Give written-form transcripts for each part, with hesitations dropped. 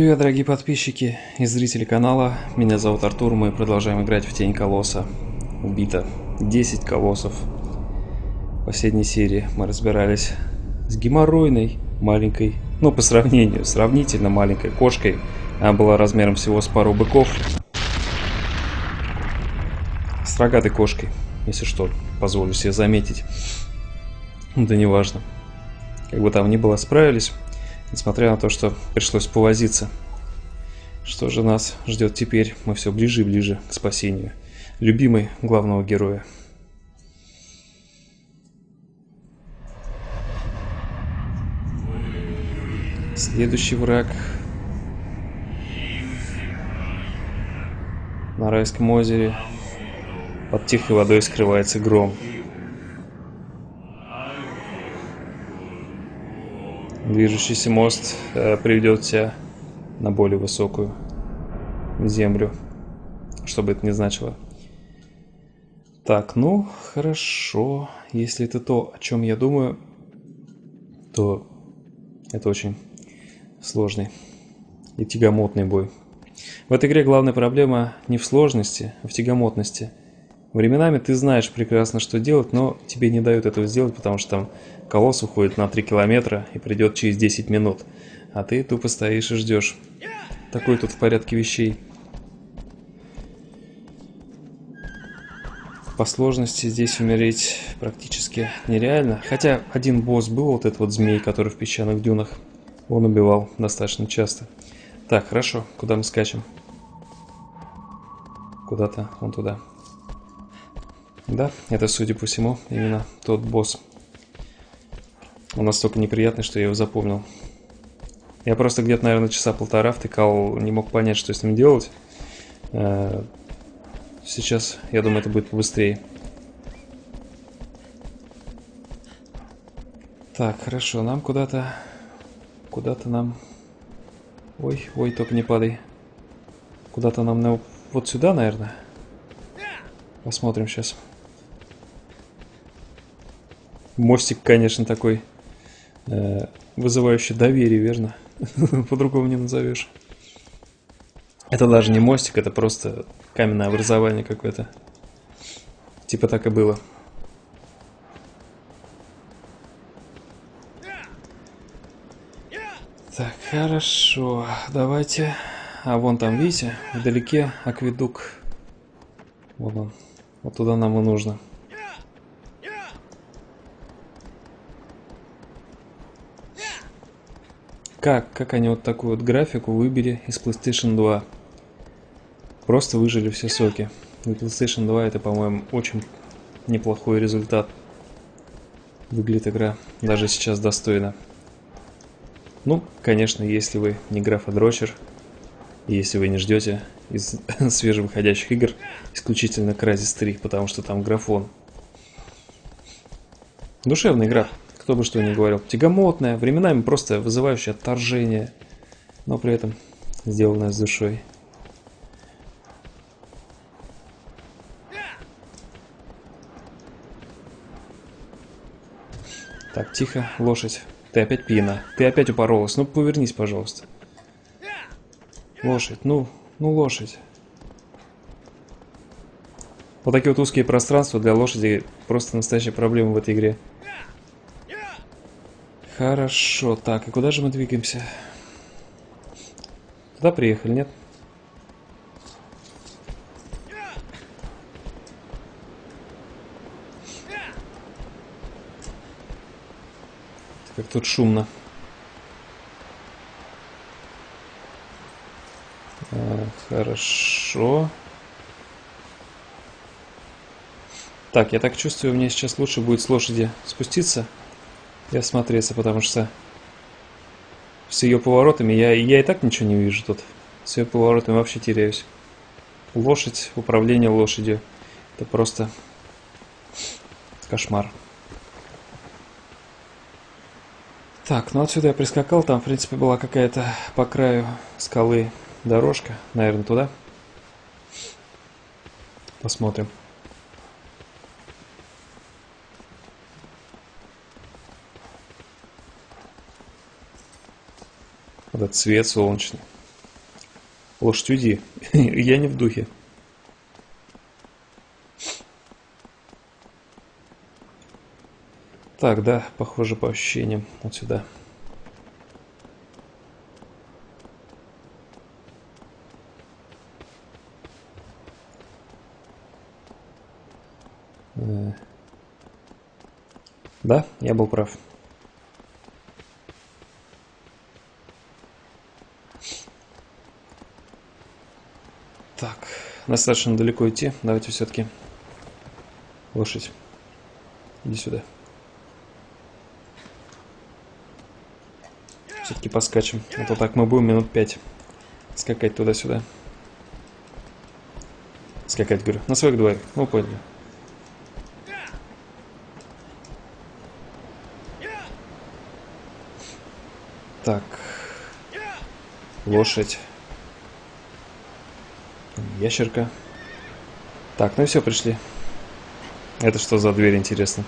Привет, дорогие подписчики и зрители канала, меня зовут Артур, мы продолжаем играть в Тень Колосса. Убито 10 колоссов. В последней серии мы разбирались с геморройной маленькой, ну по сравнению, сравнительно маленькой кошкой. Она была размером всего с пару быков. С рогатой кошкой, если что, позволю себе заметить. Да не важно. Как бы там ни было, справились. Несмотря на то, что пришлось повозиться. Что же нас ждет теперь? Мы все ближе и ближе к спасению. Любимый главного героя. Следующий враг. На райском озере под тихой водой скрывается гром. Движущийся мост приведет тебя на более высокую землю, что бы это ни значило. Так, ну хорошо, если это то, о чем я думаю, то это очень сложный и тягомотный бой. В этой игре главная проблема не в сложности, а в тягомотности. Временами ты знаешь прекрасно, что делать, но тебе не дают этого сделать, потому что там колосс уходит на 3 километра и придет через 10 минут. А ты тупо стоишь и ждешь. Такой тут в порядке вещей. По сложности здесь умереть практически нереально. Хотя один босс был, вот этот вот змей, который в песчаных дюнах. Он убивал достаточно часто. Так, хорошо, куда мы скачем? Куда-то, вон туда. Да, это, судя по всему, именно тот босс. Он настолько неприятный, что я его запомнил. Я просто где-то, наверное, часа полтора втыкал, не мог понять, что с ним делать. Сейчас, я думаю, это будет побыстрее. Так, хорошо, нам куда-то... Куда-то нам... Ой, ой, только не падай. Куда-то нам на... Вот сюда, наверное. Посмотрим сейчас. Мостик, конечно, такой вызывающий доверие, верно? По-другому не назовешь. Это даже не мостик, это просто каменное образование какое-то. Типа так и было. Так, хорошо. Давайте. А вон там, видите, вдалеке акведук. Вот он. Вот туда нам и нужно. Как они вот такую вот графику выбили из PlayStation 2? Просто выжили все соки. И PlayStation 2 это, по-моему, очень неплохой результат. Выглядит игра даже сейчас достойно. Ну, конечно, если вы не графодрочер, если вы не ждете из свежевыходящих игр исключительно Crysis 3, потому что там графон. Душевная игра. Кто бы что ни говорил, тягомотная, временами просто вызывающая отторжение, но при этом сделанная с душой. Так, тихо, лошадь. Ты опять пьяна, ты опять упоролась. Ну, повернись, пожалуйста. Лошадь, ну лошадь. Вот такие вот узкие пространства для лошади просто настоящая проблема в этой игре. Хорошо, так, и куда же мы двигаемся? Туда приехали, нет? Как тут шумно. Хорошо. Так, я так чувствую, мне сейчас лучше будет с лошади спуститься. И осмотреться, потому что с ее поворотами я и так ничего не вижу тут. С ее поворотами вообще теряюсь. Лошадь, управление лошадью. Это просто кошмар. Так, ну отсюда я прискакал. Там, в принципе, была какая-то по краю скалы дорожка. Наверное, туда. Посмотрим. Этот цвет солнечный. Лошадь, уйди. Я не в духе. Так, да, похоже по ощущениям. Вот сюда. Да, я был прав. Так, достаточно далеко идти. Давайте все-таки лошадь. Иди сюда. Все-таки поскачем. А то так мы будем минут 5 скакать туда-сюда. Скакать, говорю. На своих дворах. Ну, поняли. Так, лошадь, ящерка. Так, ну и все, пришли. Это что за дверь, интересно?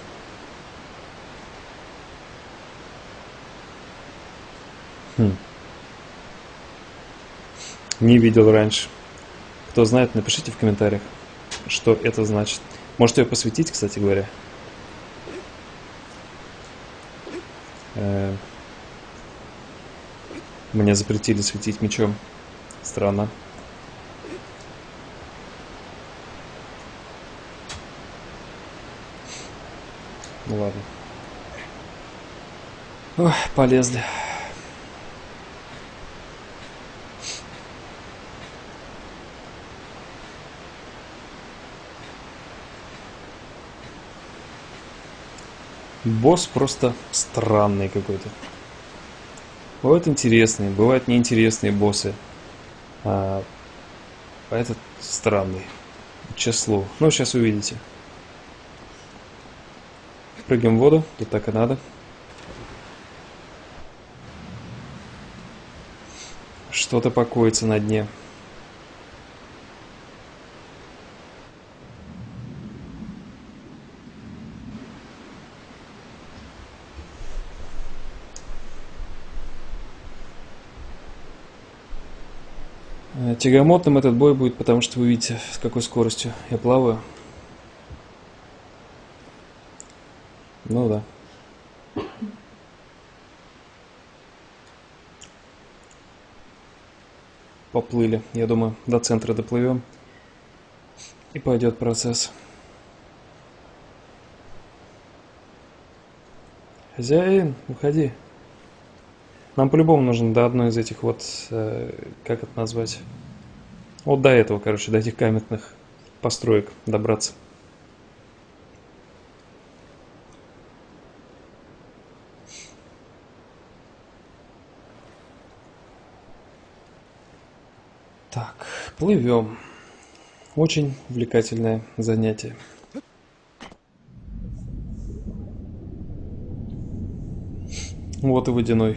Не видел раньше. Кто знает, напишите в комментариях, что это значит. Можете ее посвятить, кстати говоря. Мне запретили светить мечом. Странно. Ну ладно. Ой, полезли. Босс просто странный какой-то. Бывают интересные, бывают неинтересные боссы. А этот странный. Число. Ну, сейчас увидите. Прыгаем в воду. Тут так и надо. Что-то покоится на дне. Тягомотным этот бой будет, потому что вы видите, с какой скоростью я плаваю. Ну да. Поплыли. Я думаю, до центра доплывем. И пойдет процесс. Хозяин, уходи. Нам по-любому нужно до одной из этих вот, как это назвать? Вот до этого, короче, до этих каменных построек добраться. Так, плывем. Очень увлекательное занятие. Вот и водяной.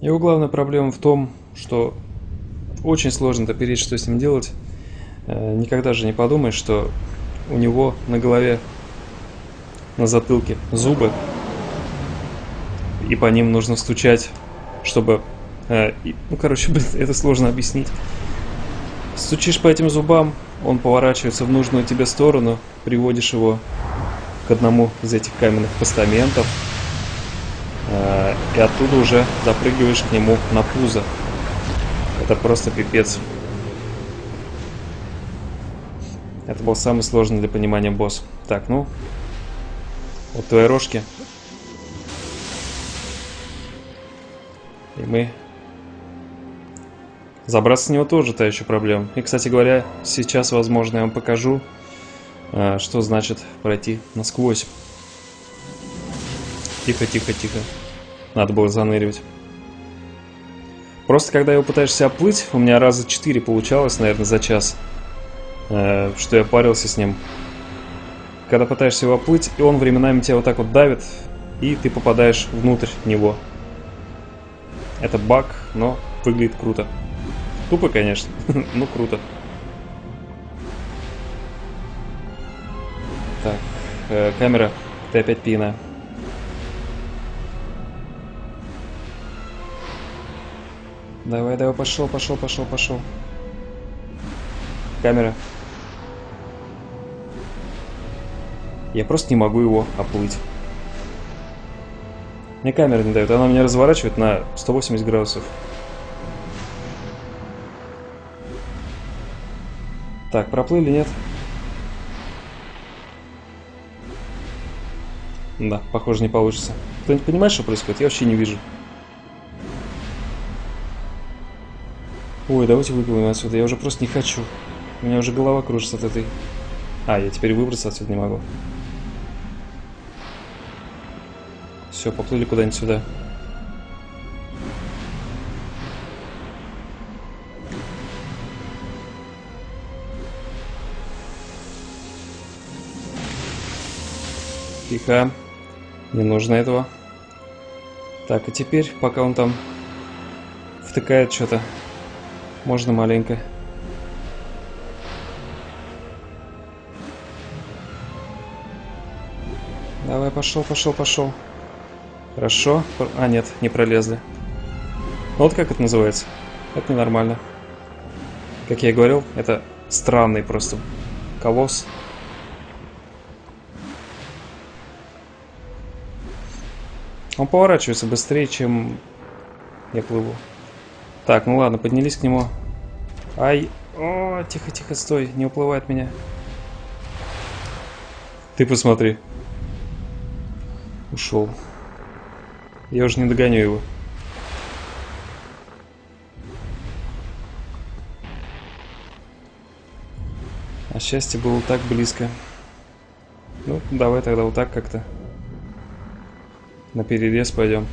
Его главная проблема в том, что очень сложно допереть, что с ним делать. Никогда же не подумаешь, что у него на голове, на затылке зубы, и по ним нужно стучать, чтобы... Ну, короче, это сложно объяснить. Стучишь по этим зубам, он поворачивается в нужную тебе сторону, приводишь его к одному из этих каменных постаментов. И оттуда уже запрыгиваешь к нему на пузо. Это просто пипец. Это был самый сложный для понимания босс. Так, ну. Вот твои рожки. И мы... Забраться с него тоже та еще проблема. И, кстати говоря, сейчас, возможно, я вам покажу, что значит пройти насквозь. Тихо, тихо, тихо. Надо было заныривать. Просто когда его пытаешься оплыть, у меня раза 4 получалось, наверное, за час, что я парился с ним. Когда пытаешься его оплыть, и он временами тебя вот так вот давит, и ты попадаешь внутрь него. Это баг, но выглядит круто. Тупо, конечно, но круто. Так, камера, ты опять пьяна. Давай, давай, пошел, пошел, пошел, пошел. Камера. Я просто не могу его оплыть. Мне камера не дает, она меня разворачивает на 180 градусов. Так, проплыли, нет? Да, похоже, не получится. Кто-нибудь понимает, что происходит? Я вообще не вижу. Ой, давайте выплывем отсюда. Я уже просто не хочу. У меня уже голова кружится от этой... А, я теперь выбраться отсюда не могу. Все, поплыли куда-нибудь сюда. Тихо. Не нужно этого. Так, а теперь, пока он там втыкает что-то, можно маленько. Давай, пошел, пошел, пошел. Хорошо. А, нет, не пролезли. Ну, вот как это называется? Это ненормально. Как я и говорил, это странный просто колосс. Он поворачивается быстрее, чем я плыву. Так, ну ладно, поднялись к нему. Ай, о, тихо, тихо, стой, не уплывай от меня. Ты посмотри. Ушел. Я уже не догоню его. А счастье было так близко. Ну, давай тогда вот так как-то. На перерез пойдем.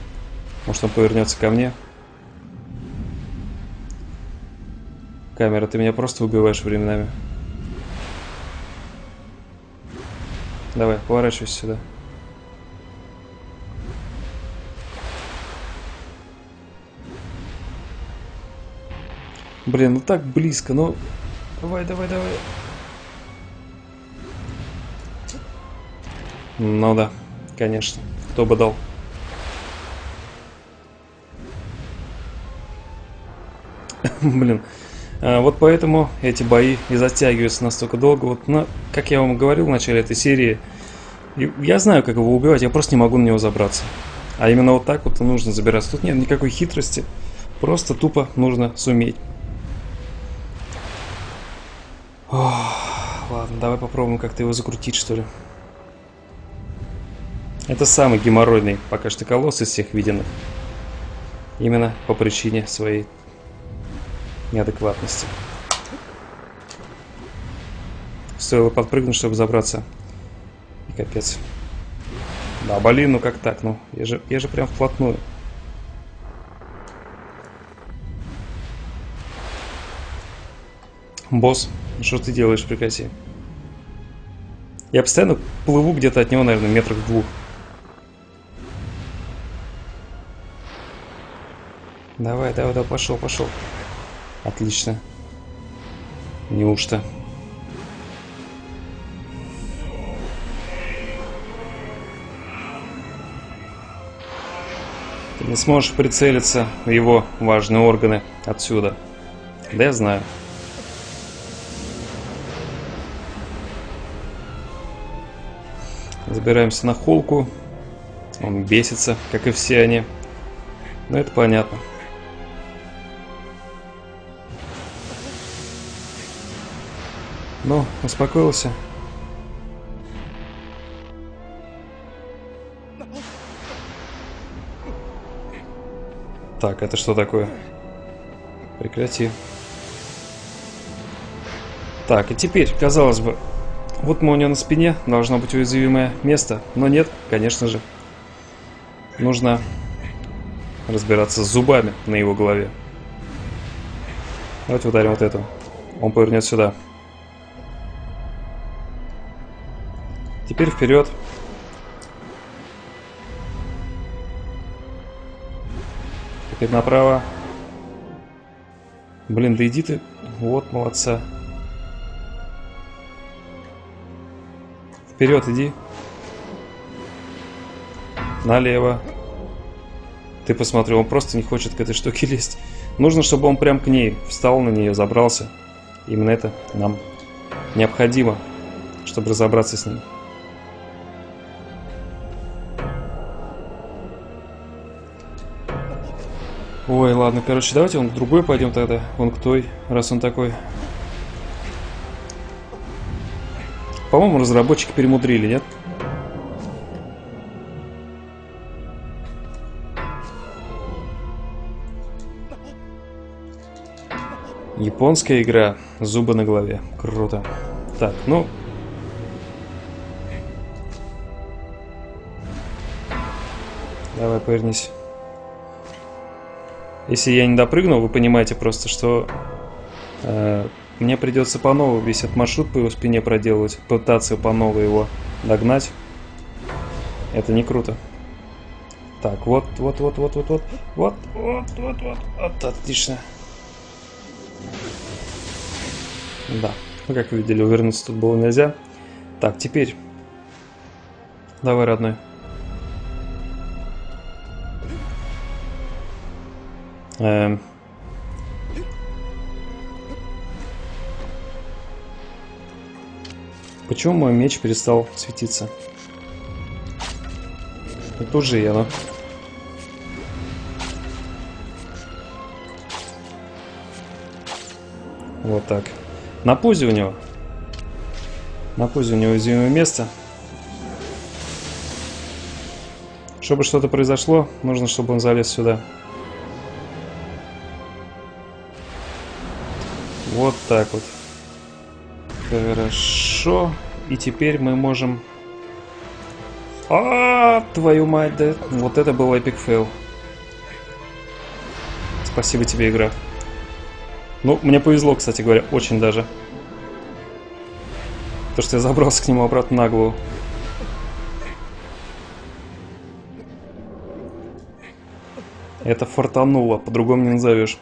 Может, он повернется ко мне. Камера, ты меня просто убиваешь временами. Давай, поворачивайся сюда. Блин, ну так близко, ну... Давай, давай, давай. Ну да, конечно. Кто бы дал. Блин. Вот поэтому эти бои и затягиваются настолько долго. Вот, но, как я вам говорил в начале этой серии, я знаю, как его убивать, я просто не могу на него забраться. А именно вот так вот и нужно забираться. Тут нет никакой хитрости, просто тупо нужно суметь. Ох, ладно, давай попробуем как-то его закрутить, что ли. Это самый геморройный пока что колосс из всех виденных. Именно по причине своей неадекватности. Стоило подпрыгнуть, чтобы забраться. И капец. Да, блин, ну как так? Ну, я же прям вплотную. Босс, ну что ты делаешь, прекрати. Я постоянно плыву где-то от него, наверное, метров двух. Давай, давай, давай, пошел, пошел. Отлично. Неужто? Ты не сможешь прицелиться в его важные органы отсюда. Да я знаю. Забираемся на холку. Он бесится, как и все они. Но это понятно. Ну, успокоился. Так, это что такое? Прекрати. Так, и теперь, казалось бы, вот мы у него на спине, должно быть уязвимое место. Но нет, конечно же. Нужно разбираться с зубами на его голове. Давайте ударим вот эту. Он повернет сюда. Теперь вперед. Теперь направо. Блин, да иди ты. Вот, молодца. Вперед иди. Налево. Ты посмотри, он просто не хочет к этой штуке лезть. Нужно, чтобы он прям к ней встал на нее, забрался. Именно это нам необходимо, чтобы разобраться с ним. Ой, ладно, короче, давайте он к другой пойдем тогда. Он к той, раз он такой. По-моему, разработчики перемудрили, нет? Японская игра. Зубы на голове. Круто. Так, ну... Давай, повернись. Если я не допрыгну, вы понимаете просто, что мне придется по новой весь этот маршрут по его спине проделывать, пытаться по новой его догнать. Это не круто. Так, вот, отлично. Да, ну как вы видели, увернуться тут было нельзя. Так, теперь. Давай, родной. Почему мой меч перестал светиться? Это уже я, да? Вот так. На пузе у него. На пузе у него уязвимое место. Чтобы что-то произошло, нужно, чтобы он залез сюда. Вот так вот. Хорошо. И теперь мы можем... А, твою мать, да. Вот это был эпик фейл. Спасибо тебе, игра. Ну, мне повезло, кстати говоря, очень даже. То, что я забрался к нему обратно на голову. Это фартануло, по-другому не назовешь.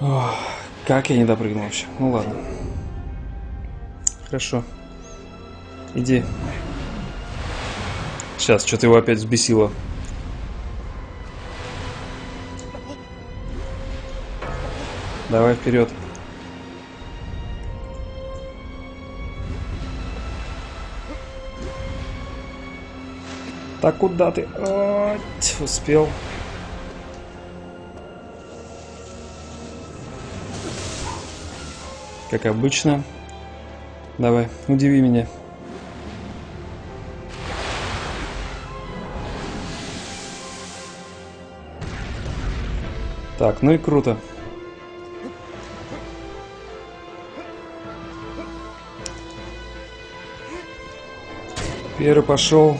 Ох, как я не допрыгнул вообще. Ну ладно. Хорошо. Иди. Сейчас, что-то его опять взбесило. Давай вперед. Так, куда ты? О, успел. Как обычно. Давай, удиви меня. Так, ну и круто. Первый пошел.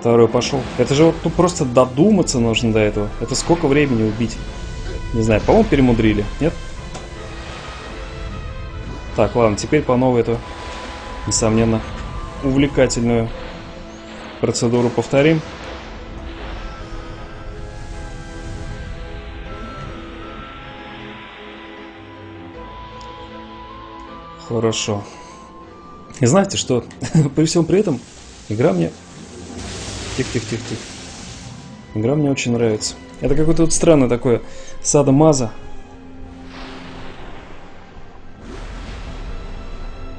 Второй пошел. Это же вот ну, просто додуматься нужно до этого. Это сколько времени убить? Не знаю, по-моему, перемудрили, нет? Так, ладно, теперь по новой эту, несомненно, увлекательную процедуру повторим. Хорошо. И знаете что? При всем при этом игра мне... Тихо. Игра мне очень нравится. Это какое-то вот странное такое садомазо.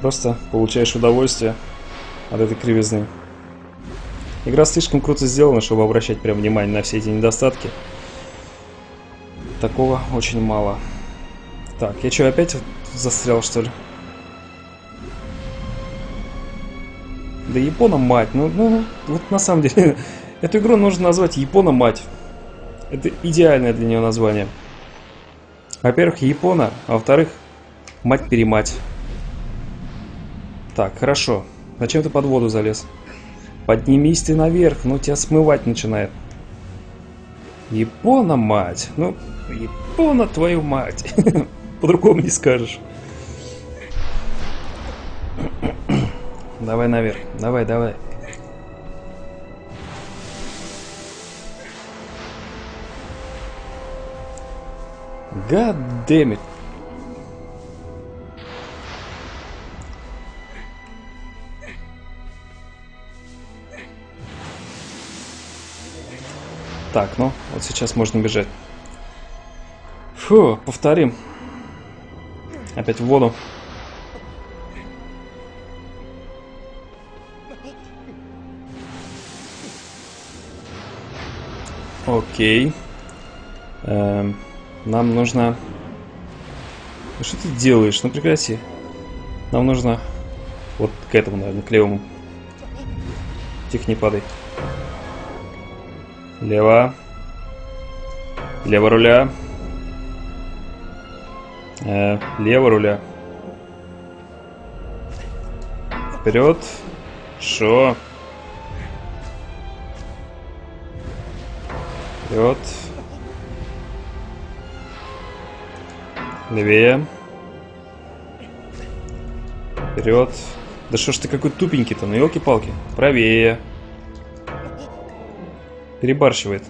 Просто получаешь удовольствие от этой кривизны. Игра слишком круто сделана, чтобы обращать прям внимание на все эти недостатки. Такого очень мало. Так, я что, опять застрял, что ли? Да Япона мать. Ну, вот на самом деле, эту игру нужно назвать Япона мать. Это идеальное для нее название. Во-первых, Япона, а во-вторых, мать-перемать. Так, хорошо. Зачем ты под воду залез? Поднимись ты наверх, ну тебя смывать начинает. Япона мать. Ну, Япона твою мать. По-другому не скажешь. Давай наверх. Давай. God damn it. Так, ну, вот сейчас можно бежать. Фу, повторим. Опять в воду. Окей. Нам нужно... Что ты делаешь? Ну прекрати. Нам нужно... Вот к этому, наверное, к левому. Тихо, не падай. Лево. Лево руля. Лево руля. Вперед. Шо. Вперед. Левее. Вперед. Да что ж ты какой тупенький-то, ну елки-палки. Правее. Перебарщивает.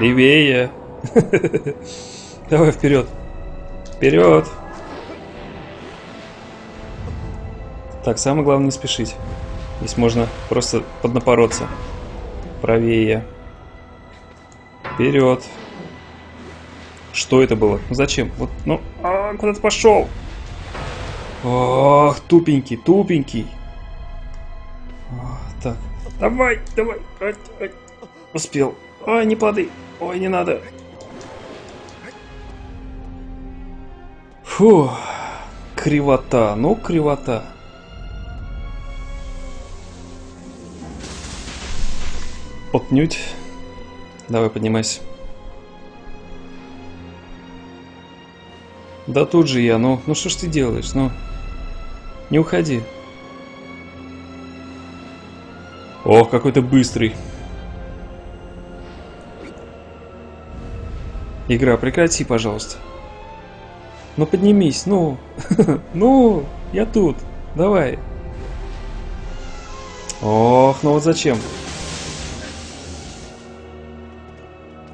Левее. Давай вперед. Вперед. Так, самое главное не спешить. Здесь можно просто поднапороться. Правее. Вперед. Что это было? Ну зачем? Вот, ну, куда ты пошел? Ох, тупенький, тупенький. Так. Давай, давай. Ай, ай. Успел. Ой, не падай. Ой, не надо. Фу. Кривота. Ну, кривота. Отнюдь. Давай, поднимайся. Да тут же я, ну. Ну что ж ты делаешь, ну. Не уходи. Ох, какой-то быстрый. Игра, прекрати, пожалуйста. Ну поднимись, ну. Ну, я тут. Давай. Ох, ну вот зачем?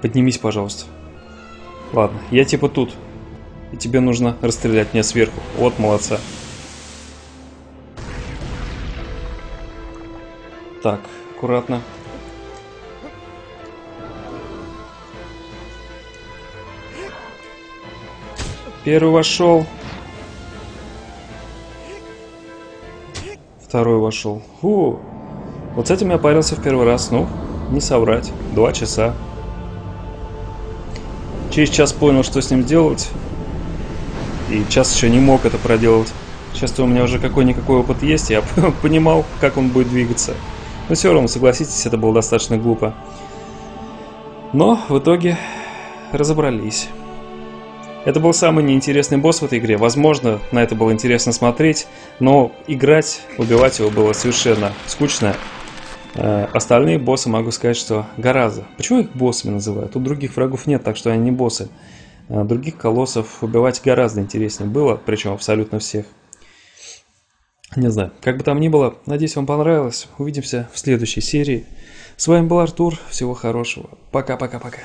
Поднимись, пожалуйста. Ладно, я типа тут. И тебе нужно расстрелять меня сверху. Вот молодца. Так, аккуратно. Первый вошел. Второй вошел. Фу. Вот с этим я парился в первый раз. Ну, не соврать. 2 часа. Через час понял, что с ним делать. И час еще не мог это проделать. Сейчас-то у меня уже какой-никакой опыт есть. Я понимал, как он будет двигаться. Но все равно, согласитесь, это было достаточно глупо. Но в итоге разобрались. Это был самый неинтересный босс в этой игре. Возможно, на это было интересно смотреть. Но играть, убивать его было совершенно скучно. Остальные боссы, могу сказать, что гораздо. Почему их боссами называют? Тут других врагов нет, так что они не боссы. Других колоссов убивать гораздо интереснее было, причем абсолютно всех. Не знаю, как бы там ни было, надеюсь, вам понравилось. Увидимся в следующей серии. С вами был Артур, всего хорошего. Пока-пока-пока.